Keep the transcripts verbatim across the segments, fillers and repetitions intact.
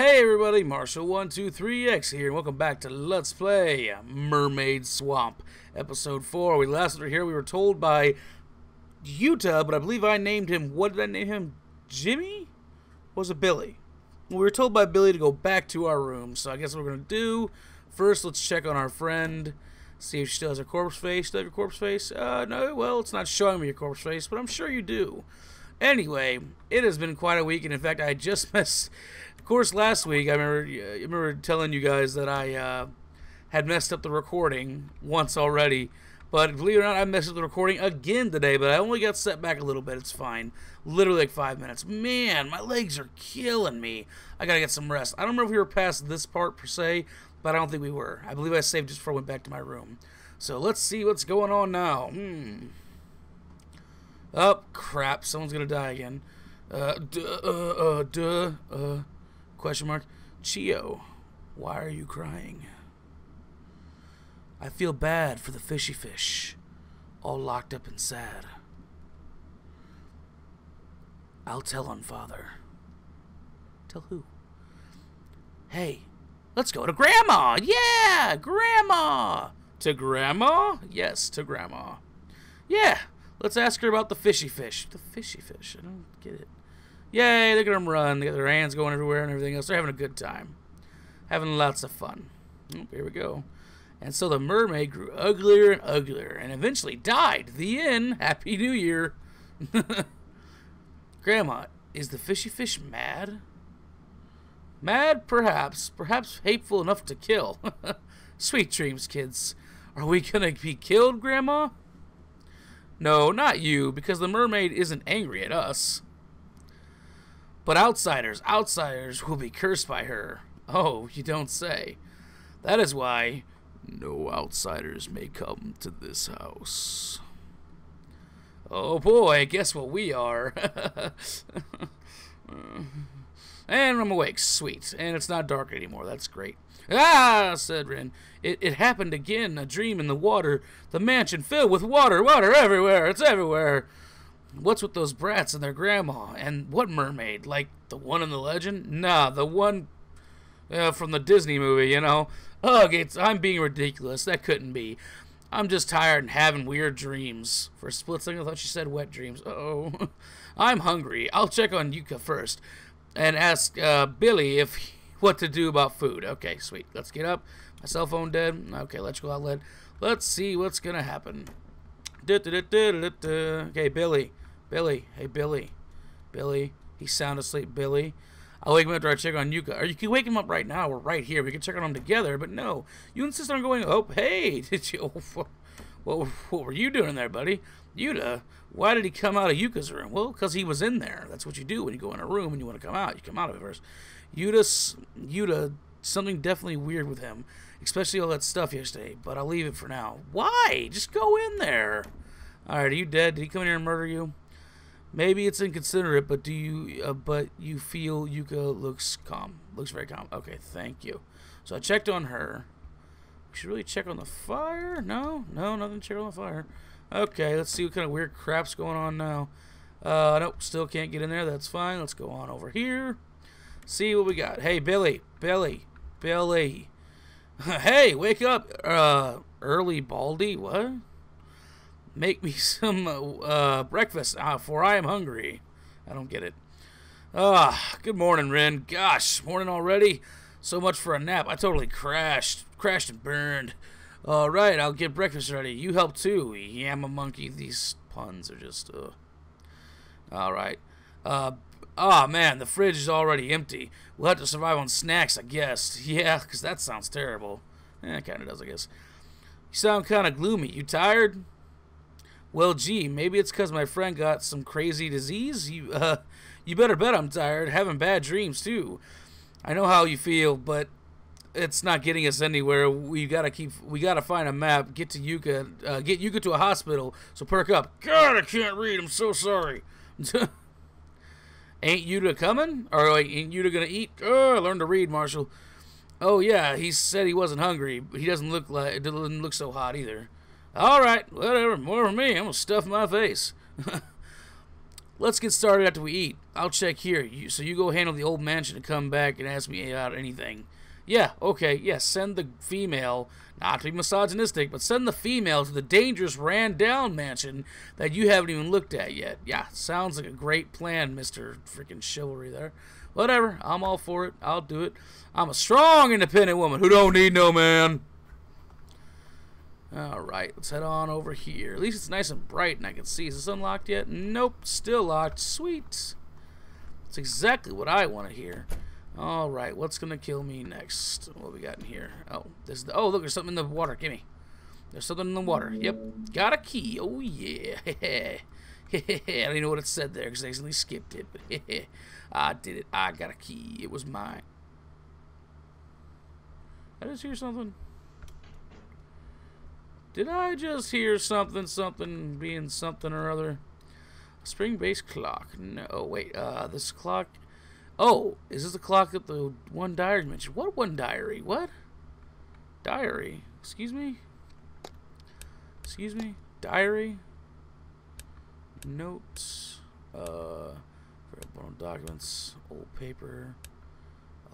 Hey everybody, Marshall one two three X here, and welcome back to Let's Play Mermaid Swamp, Episode four. We last were here, we were told by Yuka, but I believe I named him, what did I name him? Jimmy? Or was it Billy? We were told by Billy to go back to our room, so I guess what we're going to do, first let's check on our friend, see if she still has her corpse face. Still have your corpse face? Uh, no, well, it's not showing me your corpse face, but I'm sure you do. Anyway, it has been quite a week, and in fact, I just messed... Of course, last week, I remember, I remember telling you guys that I uh, had messed up the recording once already. But believe it or not, I messed up the recording again today, but I only got set back a little bit. It's fine. Literally like five minutes. Man, my legs are killing me. I gotta get some rest. I don't remember if we were past this part, per se, but I don't think we were. I believe I saved just before I went back to my room. So let's see what's going on now. Hmm. Oh, crap. Someone's gonna die again. Uh, duh, uh, uh, duh, uh, question mark. Chio, why are you crying? I feel bad for the fishy fish, all locked up and sad. I'll tell on Father. Tell who? Hey, let's go to Grandma! Yeah! Grandma! To Grandma? Yes, to Grandma. Yeah! Let's ask her about the fishy fish. The fishy fish. I don't get it. Yay, look at them run. They got their hands going everywhere and everything else. They're having a good time. Having lots of fun. Oh, here we go. And so the mermaid grew uglier and uglier and eventually died. The end. Happy New Year. Grandma, is the fishy fish mad? Mad, perhaps. Perhaps hateful enough to kill. Sweet dreams, kids. Are we going to be killed, Grandma? No, not you, because the mermaid isn't angry at us. But outsiders, outsiders will be cursed by her. Oh, you don't say. That is why no outsiders may come to this house. Oh boy, guess what we are. And I'm awake, sweet. And it's not dark anymore, that's great. Ah, said Wren. It, it happened again, a dream in the water. The mansion filled with water, water everywhere, it's everywhere. What's with those brats and their grandma? And what mermaid? Like the one in the legend? Nah, the one uh, from the Disney movie, you know? Ugh, it's, I'm being ridiculous. That couldn't be. I'm just tired and having weird dreams. For a split second, I thought she said wet dreams. Uh-oh. I'm hungry. I'll check on Yuka first and ask uh, Billy if he... what to do about food. Okay, sweet. Let's get up. My cell phone dead. Okay, electrical outlet. Let's see what's going to happen. Du -du -du -du -du -du -du. Okay, Billy. Billy. Hey, Billy. Billy. He's sound asleep, Billy. I'll wake him up after I check on Yuka. Or you can wake him up right now. We're right here. We can check on him together, but no. You insist on going, oh, hey. Did you? Oh, what, what were you doing there, buddy? Yuka, why did he come out of Yuka's room? Well, because he was in there. That's what you do when you go in a room and you want to come out. You come out of it first. Yuta, Yuta, something definitely weird with him, especially all that stuff yesterday, but I'll leave it for now. Why? Just go in there. All right, are you dead? Did he come in here and murder you? Maybe it's inconsiderate, but do you uh, but you feel Yuka looks calm. Looks very calm. Okay, thank you. So I checked on her. We should really check on the fire? No, no, nothing to check on the fire. Okay, let's see what kind of weird crap's going on now. Uh, nope, still can't get in there. That's fine. Let's go on over here. See what we got. Hey, Billy. Billy. Billy. Hey, wake up. Uh, early Baldy. What? Make me some uh, breakfast, uh, for I am hungry. I don't get it. Ah, uh, good morning, Wren. Gosh, morning already? So much for a nap. I totally crashed. Crashed and burned. All right, I'll get breakfast ready. You help too, Yama Monkey. These puns are just, uh. All right. Uh, ah, man, the fridge is already empty. We'll have to survive on snacks, I guess. Yeah, because that sounds terrible. Eh, it kind of does, I guess. You sound kind of gloomy. You tired? Well, gee, maybe it's because my friend got some crazy disease. You, uh, you better bet I'm tired. Having bad dreams, too. I know how you feel, but it's not getting us anywhere. We gotta keep. We gotta find a map. Get to Yuka. Uh, get Yuka to a hospital. So perk up. God, I can't read. I'm so sorry. Ain't Yuka coming? Or like, ain't Yuka gonna eat? Oh, I learned to read, Marshall. Oh yeah, he said he wasn't hungry. He doesn't look like. It doesn't look so hot either. All right, whatever. More for me. I'm gonna stuff my face. Let's get started after we eat. I'll check here, you, so you go handle the old mansion and come back and ask me about anything. Yeah, okay, yes, yeah, send the female, not to be misogynistic, but send the female to the dangerous ran-down mansion that you haven't even looked at yet. Yeah, sounds like a great plan, Mister Freaking Chivalry there. Whatever, I'm all for it. I'll do it. I'm a strong, independent woman who don't need no man. Alright, let's head on over here. At least it's nice and bright and I can see. Is this unlocked yet? Nope, still locked. Sweet. That's exactly what I want to hear. Alright, what's going to kill me next? What we got in here? Oh, this is the, oh, look, there's something in the water. Gimme. There's something in the water. Yep. Got a key. Oh, yeah. I don't even know what it said there because I accidentally skipped it. But I did it. I got a key. It was mine. I just hear something. Did I just hear something, something, being something or other? Spring-based clock. No, wait, uh, this clock... Oh, is this the clock that the one diary mentioned? What one diary? What? Diary? Excuse me? Excuse me? Diary? Notes? Uh, documents? Old paper?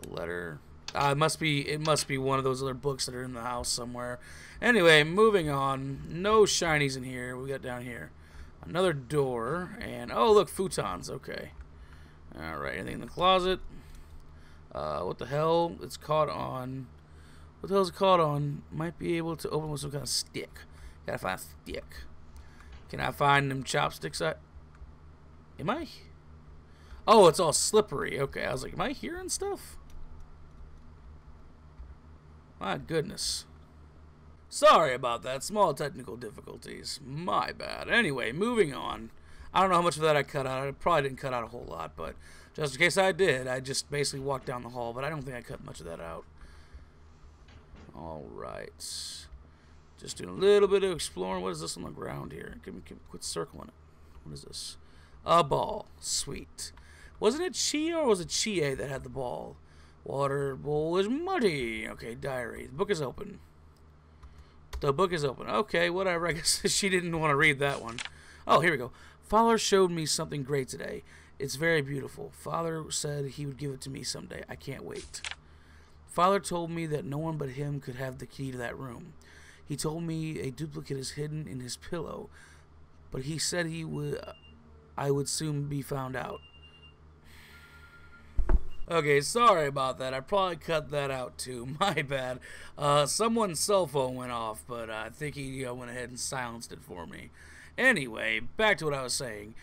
A letter? Uh, it must be. It must be one of those other books that are in the house somewhere. Anyway, moving on. No shinies in here. We got down here, another door, and oh look, futons. Okay. All right. Anything in the closet? Uh, what the hell? It's caught on. What the hell's it caught on? Might be able to open with some kind of stick. Gotta find a stick. Can I find them chopsticks? I am I? Oh, it's all slippery. Okay. I was like, am I hearing stuff? My goodness. Sorry about that. Small technical difficulties. My bad. Anyway, moving on. I don't know how much of that I cut out. I probably didn't cut out a whole lot, but just in case I did, I just basically walked down the hall, but I don't think I cut much of that out. Alright. Just doing a little bit of exploring. What is this on the ground here? Give me, give me a quick circle on it. What is this? A ball. Sweet. Wasn't it Chia or was it Chie that had the ball? Water bowl is muddy. Okay, diary. The book is open. The book is open. Okay, whatever. I guess she didn't want to read that one. Oh, here we go. Father showed me something great today. It's very beautiful. Father said he would give it to me someday. I can't wait. Father told me that no one but him could have the key to that room. He told me a duplicate is hidden in his pillow, but he said he would. I would soon be found out. Okay, sorry about that. I probably cut that out too. My bad. Uh, someone's cell phone went off, but uh, I think he you know, went ahead and silenced it for me. Anyway, back to what I was saying.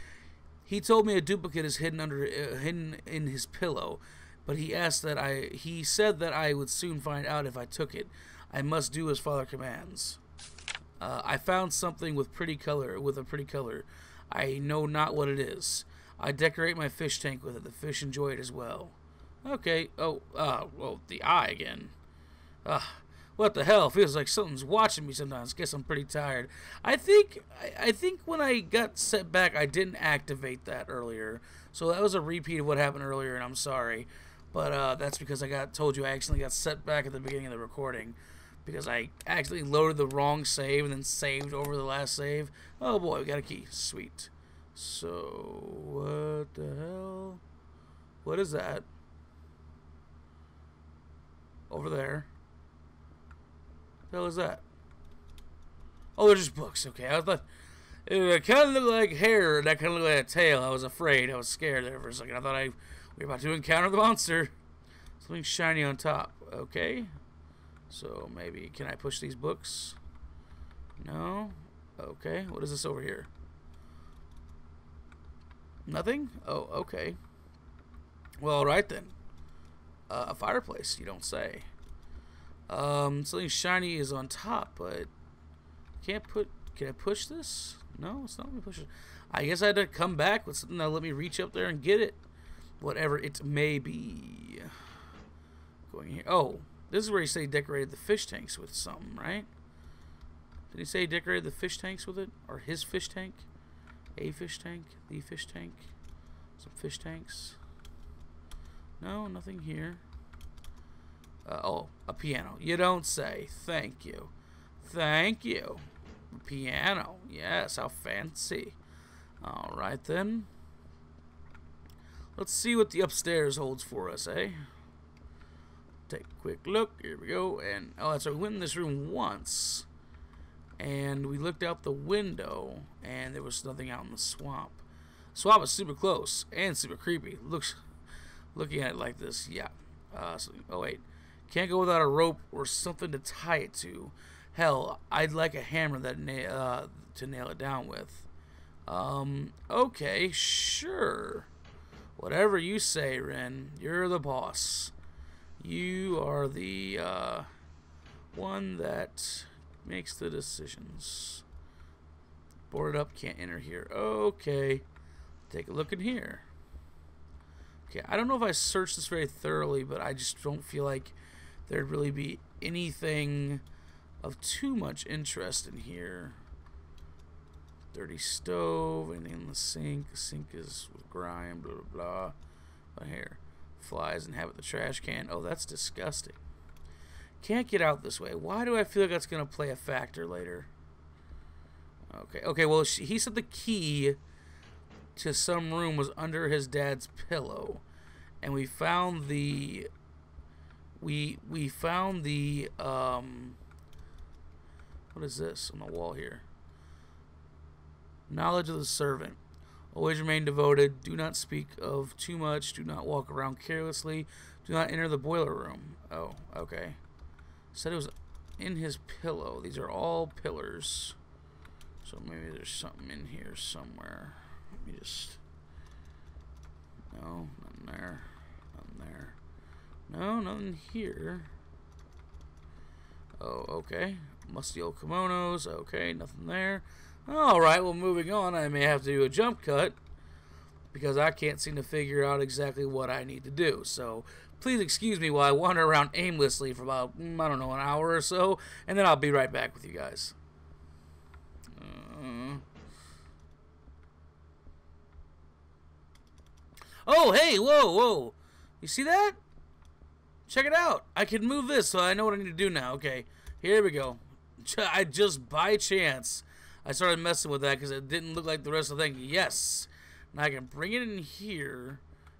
He told me a duplicate is hidden under, uh, hidden in his pillow, but he asked that I. He said that I would soon find out if I took it. I must do as Father commands. Uh, I found something with pretty color. With a pretty color, I know not what it is. I decorate my fish tank with it. The fish enjoy it as well. Okay, oh, uh, well, the eye again. Ugh, what the hell? Feels like something's watching me sometimes. Guess I'm pretty tired. I think, I, I think when I got set back, I didn't activate that earlier. So that was a repeat of what happened earlier, and I'm sorry. But, uh, that's because I got, told you I accidentally got set back at the beginning of the recording. Because I accidentally loaded the wrong save and then saved over the last save. Oh boy, we got a key. Sweet. So, what the hell? What is that? Over there. What the hell is that? Oh, they're just books. Okay, I thought it kind of looked like hair, and that kind of looked like a tail. I was afraid. I was scared there for a second. I thought I we were about to encounter the monster. Something shiny on top. Okay. So maybe can I push these books? No. Okay. What is this over here? Nothing? Oh, okay. Well, all right then. Uh, a fireplace, you don't say. Um, something shiny is on top, but can't put. Can I push this? No, it's not gonna push it. I guess I had to come back with something that'll let me reach up there and get it, whatever it may be. Going here. Oh, this is where he said he decorated the fish tanks with something, right? Did he say he decorated the fish tanks with it, or his fish tank? A fish tank, the fish tank, some fish tanks. No, nothing here. Uh, oh, a piano. You don't say. Thank you. Thank you. Piano. Yes, how fancy. All right, then. Let's see what the upstairs holds for us, eh? Take a quick look. Here we go. And oh, that's right. We went in this room once, and we looked out the window, and there was nothing out in the swamp. Swamp is super close and super creepy. Looks, looking at it like this, yeah. Uh, so, oh wait, can't go without a rope or something to tie it to. Hell, I'd like a hammer that na uh, to nail it down with. Um, okay, sure. Whatever you say, Ren. You're the boss. You are the uh, one that makes the decisions. Boarded up, can't enter here. Okay, take a look in here. Okay, I don't know if I searched this very thoroughly, but I just don't feel like there'd really be anything of too much interest in here. Dirty stove, anything in the sink. Sink is with grime, blah, blah, blah. But here, flies inhabit the trash can. Oh, that's disgusting. Can't get out this way. Why do I feel like that's going to play a factor later? Okay, okay. Well, she, he said the key to some room was under his dad's pillow. And we found the... We, we found the... Um, what is this on the wall here? Knowledge of the servant. Always remain devoted. Do not speak of too much. Do not walk around carelessly. Do not enter the boiler room. Oh, okay. Said it was in his pillow. These are all pillars. So maybe there's something in here somewhere. Let me just... No, nothing there. Nothing there. No, nothing here. Oh, okay. Musty old kimonos. Okay, nothing there. Alright, well, moving on, I may have to do a jump cut because I can't seem to figure out exactly what I need to do. So, please excuse me while I wander around aimlessly for about, I don't know, an hour or so, and then I'll be right back with you guys. Uh... Oh, hey, whoa, whoa. You see that? Check it out. I can move this, so I know what I need to do now. Okay, here we go. I just, by chance... I started messing with that because it didn't look like the rest of the thing. Yes. Now I can bring it in here.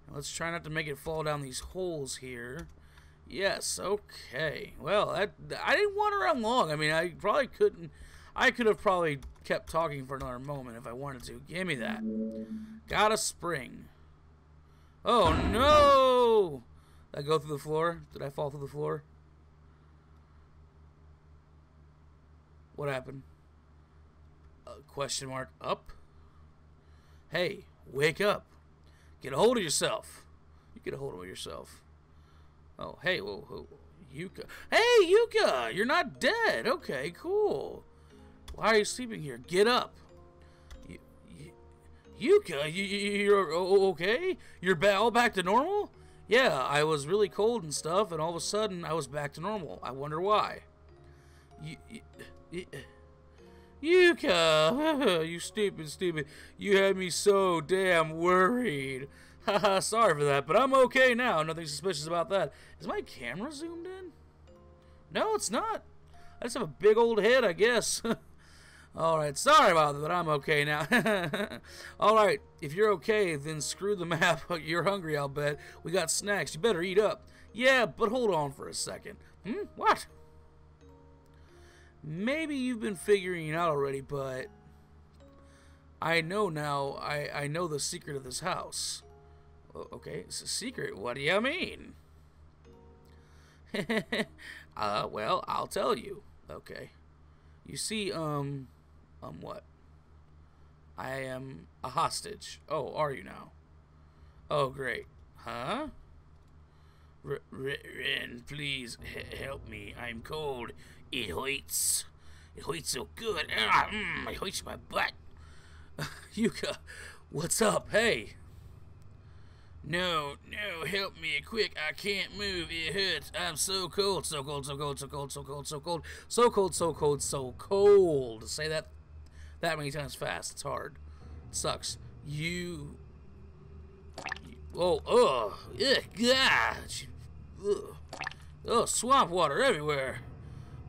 Now let's try not to make it fall down these holes here. Yes. Okay. Well, that, I didn't wander around long. I mean, I probably couldn't. I could have probably kept talking for another moment if I wanted to. Give me that. Got a spring. Oh, no. Did I go through the floor? Did I fall through the floor? What happened? Question mark up. Hey, wake up. Get a hold of yourself. You get a hold of yourself. Oh, hey, whoa, whoa, Yuka. Hey, Yuka, you're not dead. Okay, cool. Why are you sleeping here? Get up. You, you, Yuka, you, you're okay? You're ba all back to normal? Yeah, I was really cold and stuff, and all of a sudden I was back to normal. I wonder why. You... you, you Yuka, you stupid, stupid. You had me so damn worried. Haha, sorry for that, but I'm okay now. Nothing suspicious about that. Is my camera zoomed in? No, it's not. I just have a big old head, I guess. Alright, sorry about that, but I'm okay now. Alright, if you're okay, then screw the map. You're hungry, I'll bet. We got snacks. You better eat up. Yeah, but hold on for a second. Hmm? What? Maybe you've been figuring it out already, but I know now. I, I know the secret of this house. Okay, it's a secret. What do you mean? uh, well, I'll tell you. Okay. You see, um, um, what? I am a hostage. Oh, are you now? Oh, great. Huh? Ren, please help me. I'm cold. It hurts. It hurts so good. Ah, mm, it hurts my butt. Yuka, what's up? Hey. No, no, help me quick. I can't move. It hurts. I'm so cold. So cold, so cold, so cold, so cold, so cold. So cold, so cold, so cold. Say that that many times fast. It's hard. It sucks. You... Oh, oh, ugh, gosh. Ugh. Oh, swamp water everywhere.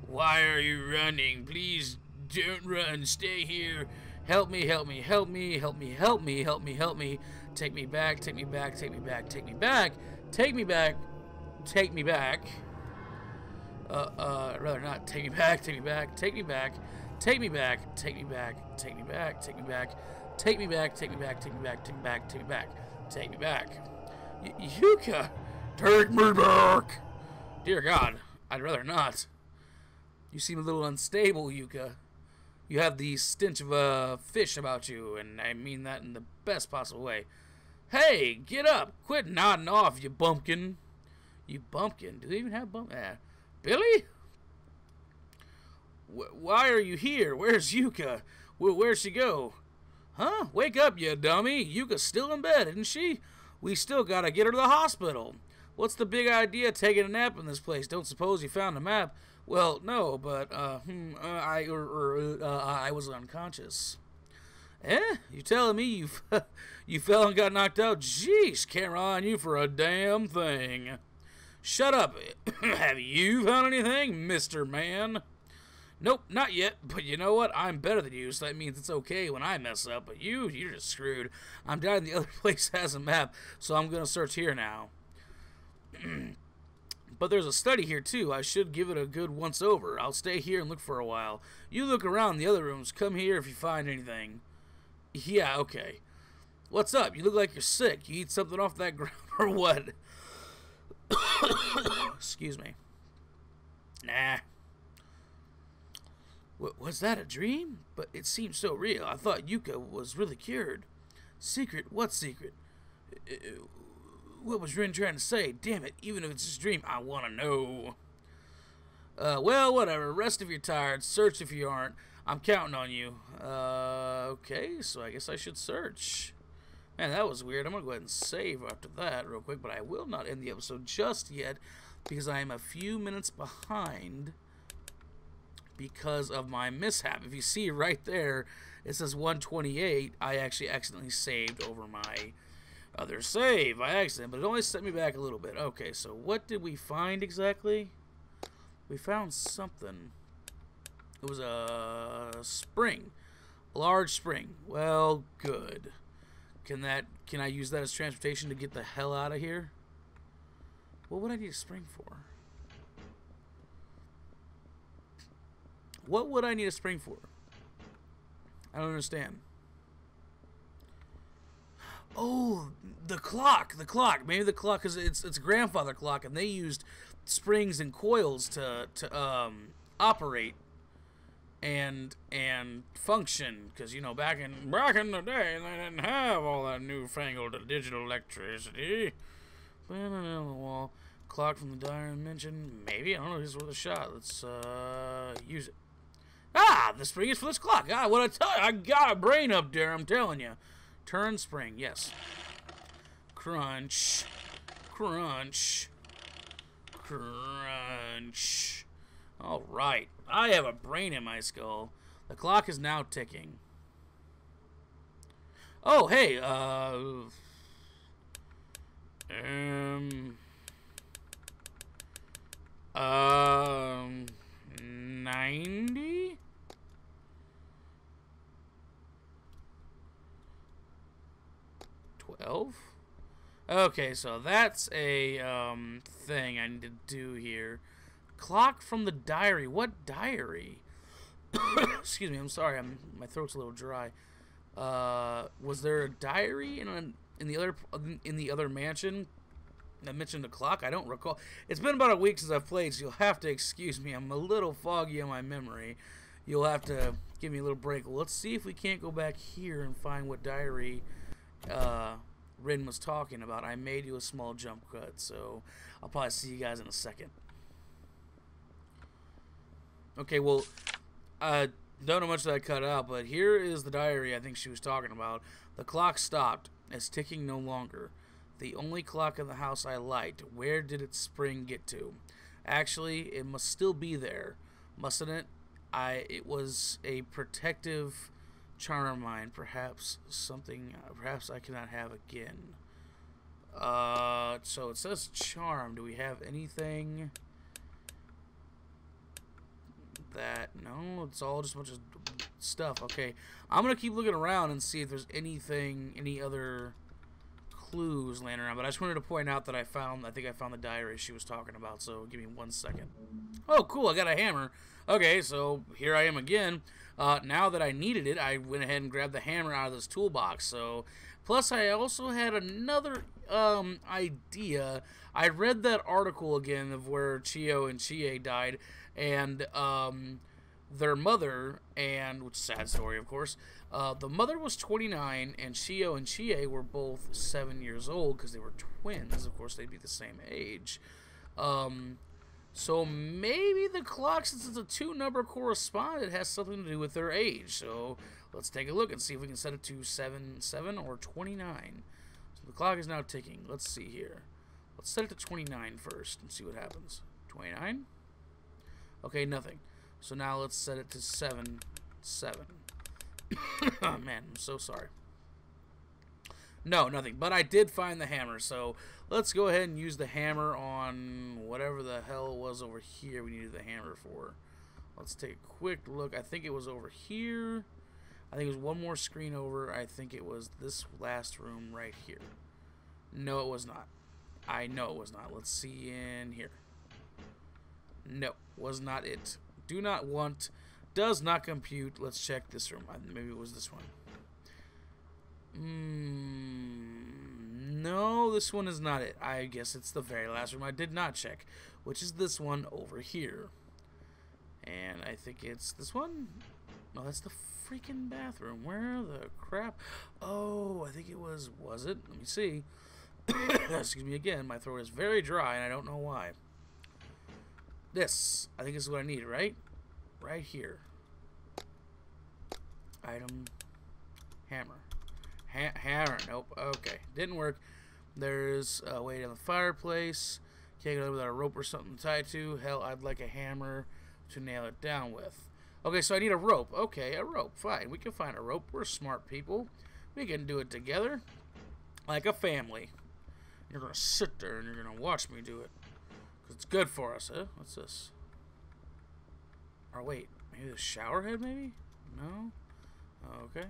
Why are you running? Please don't run. Stay here. Help me, help me, help me, help me, help me, help me, help me. Take me back, take me back, take me back, take me back, take me back, take me back. Uh, uh, I'd rather not. Take me back, take me back, take me back, take me back, take me back, take me back, take me back, take me back, take me back, take me back, take me back, take me back, take me back. Yuka, take me back. Dear God, I'd rather not. You seem a little unstable, Yuka. You have the stench of a uh, fish about you, and I mean that in the best possible way. Hey, get up! Quit nodding off, you bumpkin. You bumpkin? Do they even have bump? Ah. Billy? Wh why are you here? Where's Yuka? Wh where'd she go? Huh? Wake up, you dummy! Yuka's still in bed, isn't she? We still gotta get her to the hospital. What's the big idea of taking a nap in this place? Don't suppose you found a map? Well, no, but uh, hmm, uh, I or, or, uh, I was unconscious. Eh? You telling me you f you fell and got knocked out? Jeez, can't rely on you for a damn thing. Shut up. Have you found anything, Mister Man? Nope, not yet. But you know what? I'm better than you, so that means it's okay when I mess up. But you, you're just screwed. I'm glad the other place has a map, so I'm gonna search here now. But there's a study here too. I should give it a good once over. I'll stay here and look for a while. You look around the other rooms. Come here if you find anything. Yeah, okay. What's up? You look like you're sick. You eat something off that ground or what? Excuse me. Nah. W was that a dream? But it seemed so real. I thought Yuka was really cured. Secret? What secret? Uh, What was Rin trying to say? Damn it, even if it's just a dream, I want to know. Uh, well, whatever. Rest if you're tired. Search if you aren't. I'm counting on you. Uh, okay, so I guess I should search. Man, that was weird. I'm going to go ahead and save after that real quick, but I will not end the episode just yet because I am a few minutes behind because of my mishap. If you see right there, it says one twenty-eight. I actually accidentally saved over my other save by accident, but it only set me back a little bit. Okay, so what did we find exactly? We found something. It was a spring, a large spring. Well, good. Can that? Can I use that as transportation to get the hell out of here? What would I need a spring for? What would I need a spring for? I don't understand. Oh, the clock, the clock. Maybe the clock is it's it's a grandfather clock, and they used springs and coils to to um operate and and function. Because you know, back in back in the day, they didn't have all that newfangled digital electricity. But on the wall, clock from the dire dimension. Maybe I don't know. This is worth a shot. Let's uh use it. Ah, the spring is for this clock. Ah, what I tell you, I got a brain up there. I'm telling you. Turn spring, yes. Crunch, crunch, crunch. All right, I have a brain in my skull. The clock is now ticking. Oh, hey, uh, um, um, ninety. twelve? Okay, so that's a um, thing I need to do here. Clock from the diary. What diary? Excuse me, I'm sorry. I'm, my throat's a little dry. Uh, was there a diary in a, in the other in the other mansion that mentioned the clock? I don't recall. It's been about a week since I've played, so you'll have to excuse me. I'm a little foggy on my memory. You'll have to give me a little break. Let's see if we can't go back here and find what diary Uh, Rin was talking about. I made you a small jump cut, so I'll probably see you guys in a second. Okay, well, I don't know much that I cut out, but here is the diary I think she was talking about. The clock stopped. It's ticking no longer. The only clock in the house I liked. Where did its spring get to? Actually, it must still be there, mustn't it? I. It was a protective charm of mine, perhaps something uh, perhaps I cannot have again. Uh, so it says charm. Do we have anything that? No, it's all just a bunch of stuff. Okay, I'm gonna keep looking around and see if there's anything, any other clues laying around, but I just wanted to point out that I found, I think I found the diary she was talking about, so give me one second. Oh, cool, I got a hammer. Okay, so here I am again. Uh, now that I needed it, I went ahead and grabbed the hammer out of this toolbox. So, plus I also had another um, idea. I read that article again of where Chio and Chie died, and... Um, their mother, and which is a sad story, of course, uh, the mother was twenty-nine, and Chio and Chie were both seven years old because they were twins. Of course, they'd be the same age. Um, so maybe the clock, since it's a two-number correspondent, has something to do with their age. So let's take a look and see if we can set it to seven, seven or twenty-nine. So the clock is now ticking. Let's see here. Let's set it to twenty-nine first and see what happens. twenty-nine? Okay, nothing. So now let's set it to seven, seven. Oh man, I'm so sorry. No, nothing. But I did find the hammer, so let's go ahead and use the hammer on whatever the hell it was over here we needed the hammer for. Let's take a quick look. I think it was over here. I think it was one more screen over. I think it was this last room right here. No, it was not. I know it was not. Let's see in here. No, was not it. Do not want, does not compute. Let's check this room. Maybe it was this one. Mm, no, this one is not it. I guess it's the very last room I did not check, which is this one over here. And I think it's this one. No, that's the freaking bathroom. Where the crap? Oh, I think it was, was it? Let me see. Excuse me again. My throat is very dry, and I don't know why. This, I think this is what I need, right? Right here. Item. Hammer. Ha hammer. Nope. Okay. Didn't work. There's a way down the fireplace. Can't get it without a rope or something to tie to. Hell, I'd like a hammer to nail it down with. Okay, so I need a rope. Okay, a rope. Fine. We can find a rope. We're smart people. We can do it together. Like a family. You're going to sit there and you're going to watch me do it. Because it's good for us, huh? What's this? Or wait, maybe the shower head, maybe? No? Okay.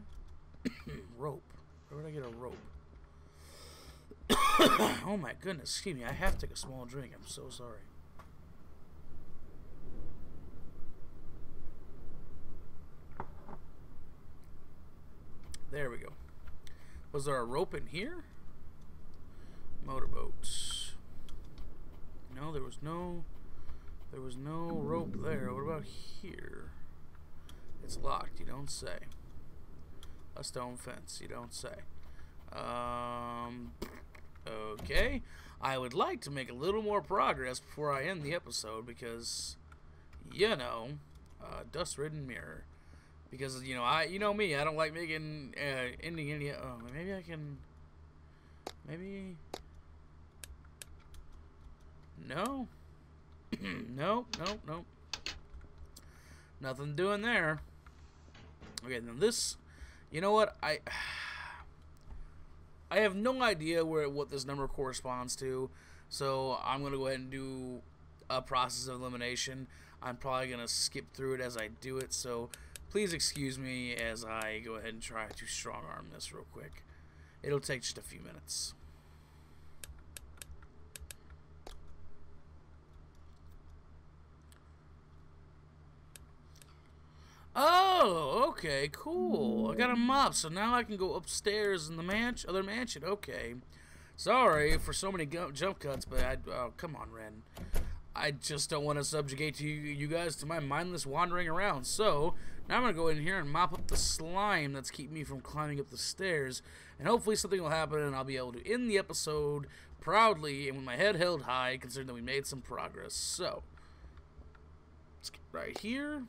Rope. Where would I get a rope? Oh my goodness, excuse me, I have to take a small drink. I'm so sorry. There we go. Was there a rope in here? Motorboats. No, there was no, there was no rope there. What about here? It's locked. You don't say. A stone fence. You don't say. Um, okay. I would like to make a little more progress before I end the episode because, you know, uh, dust-ridden mirror. Because you know, I, you know me, I don't like making uh, ending any. Oh, maybe I can. Maybe. No. no, no, no. Nothing doing there. Okay, now this, you know what? I I have no idea where what this number corresponds to, so I'm going to go ahead and do a process of elimination. I'm probably going to skip through it as I do it, so please excuse me as I go ahead and try to strong-arm this real quick. It'll take just a few minutes. Oh, okay, cool. I got a mop, so now I can go upstairs in the mansion, other mansion. Okay. Sorry for so many jump cuts, but I... Oh, come on, Ren. I just don't want to subjugate you, you guys to my mindless wandering around. So, now I'm going to go in here and mop up the slime that's keeping me from climbing up the stairs. And hopefully something will happen and I'll be able to end the episode proudly and with my head held high, considering that we made some progress. So, let's get right here.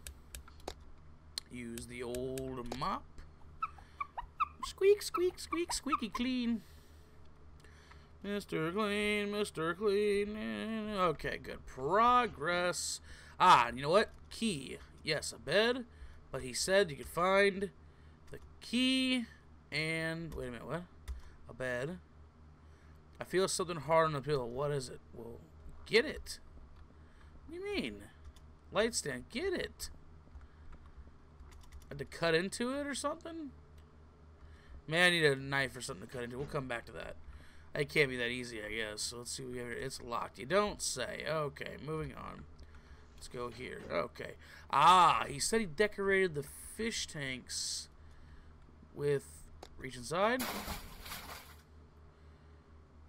Use the old mop. Squeak, squeak, squeak, squeaky clean. Mister Clean, Mister Clean. Okay, good. Progress. Ah, you know what? Key. Yes, a bed. But he said you could find the key and... Wait a minute, what? A bed. I feel something hard on the pillow. What is it? Well, get it. What do you mean? Light stand. Get it. To cut into it or something? Man, I need a knife or something to cut into. We'll come back to that. It can't be that easy, I guess. So let's see what we have here. It's locked. You don't say. Okay, moving on. Let's go here. Okay. Ah, he said he decorated the fish tanks with... Reach inside.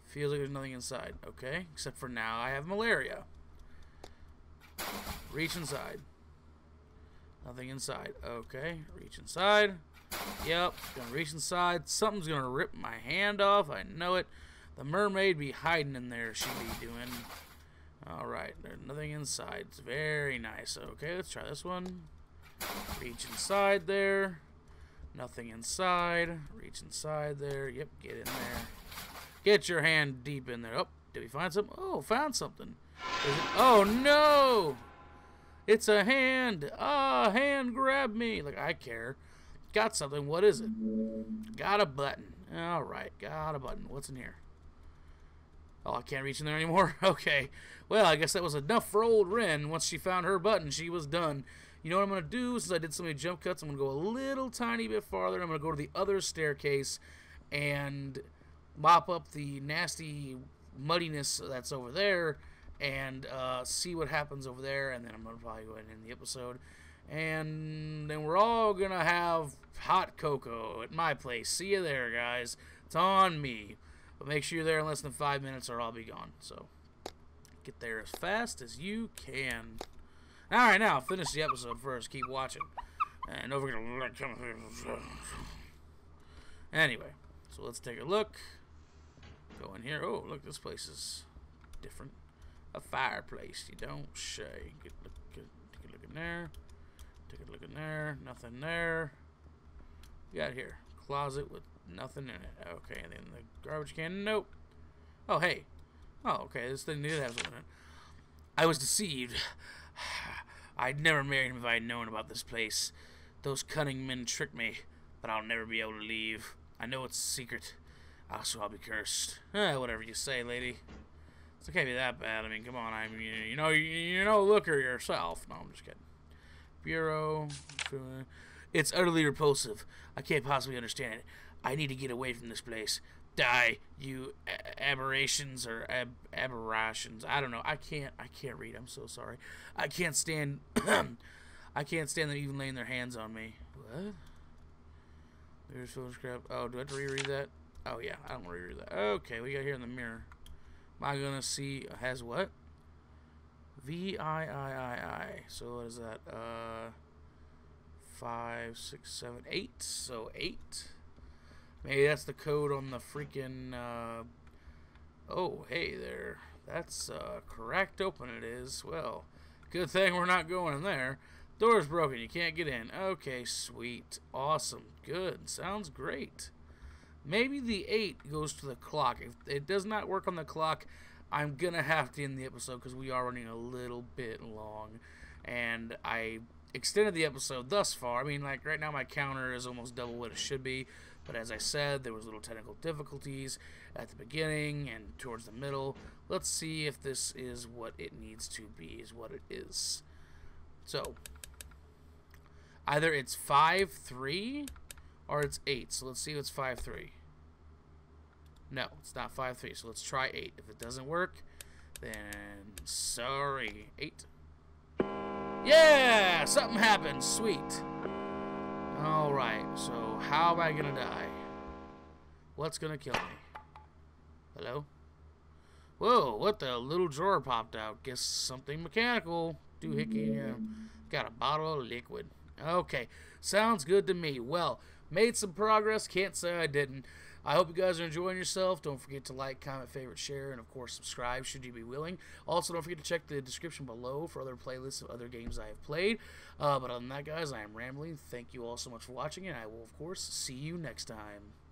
Feels like there's nothing inside. Okay, except for now I have malaria. Reach inside. Nothing inside. Okay, reach inside. Yep, gonna reach inside. Something's gonna rip my hand off. I know it. The mermaid be hiding in there. She be doing. All right, there's nothing inside. It's very nice. Okay, let's try this one. Reach inside there. Nothing inside. Reach inside there. Yep, get in there. Get your hand deep in there. Oh, did we find something? Oh, found something. Is it? Oh no! It's a hand. Ah, hand grabbed me. Like I care. Got something. What is it? Got a button. All right, got a button. What's in here? Oh, I can't reach in there anymore. Okay. Well, I guess that was enough for old Wren. Once she found her button, she was done. You know what I'm going to do? Since I did so many jump cuts, I'm going to go a little tiny bit farther. I'm going to go to the other staircase and mop up the nasty muddiness that's over there and uh, see what happens over there. And then I'm going to probably go ahead and end the episode. And then we're all going to have hot cocoa at my place. See you there, guys. It's on me. But make sure you're there in less than five minutes or I'll be gone. So get there as fast as you can. All right, now finish the episode first. Keep watching, and over here. Anyway, so let's take a look. Go in here. Oh, look, this place is different. A fireplace. You don't shake. Take a look in there. Take a look in there. Nothing there. We got here. Closet with nothing in it. Okay, and then the garbage can. Nope. Oh hey. Oh okay. This thing did have something in it. I was deceived. I'd never married him if I had known about this place. Those cunning men tricked me, but I'll never be able to leave. I know it's a secret, also I'll be cursed. Eh, whatever you say, lady. It can't be that bad. I mean, come on. I mean, you know, you, you know, look her yourself. No, I'm just kidding. Bureau. It's utterly repulsive. I can't possibly understand it. I need to get away from this place. Die, you aberrations or ab aberrations. I don't know. I can't. I can't read. I'm so sorry. I can't stand. I can't stand them even laying their hands on me. What? There's photograph. Oh, do I have to reread that? Oh yeah, I don't want to reread that. Okay, we got here in the mirror. Am I gonna see? Has what? V I I I I. So what is that? Uh, five, six, seven, eight. So eight. Maybe that's the code on the freaking, uh, oh, hey there. That's uh, cracked open it is. Well, good thing we're not going in there. Door's broken. You can't get in. Okay, sweet. Awesome. Good. Sounds great. Maybe the eight goes to the clock. If it does not work on the clock, I'm going to have to end the episode because we are running a little bit long. And I extended the episode thus far. I mean, like, right now my counter is almost double what it should be. But as I said, there was little technical difficulties at the beginning and towards the middle. Let's see if this is what it needs to be, is what it is. So, either it's five three or it's eight. So let's see if it's five three. No, it's not five three, so let's try eight. If it doesn't work, then sorry, eight. Yeah, something happened, sweet. Alright, so how am I gonna die? What's gonna kill me? Hello? Whoa, what the little drawer popped out? Guess something mechanical. Doohickey, yeah. Got a bottle of liquid. Okay, sounds good to me. Well, made some progress, can't say I didn't. I hope you guys are enjoying yourself. Don't forget to like, comment, favorite, share, and of course subscribe should you be willing. Also, don't forget to check the description below for other playlists of other games I have played. Uh, but other than that, guys, I am rambling. Thank you all so much for watching, and I will, of course, see you next time.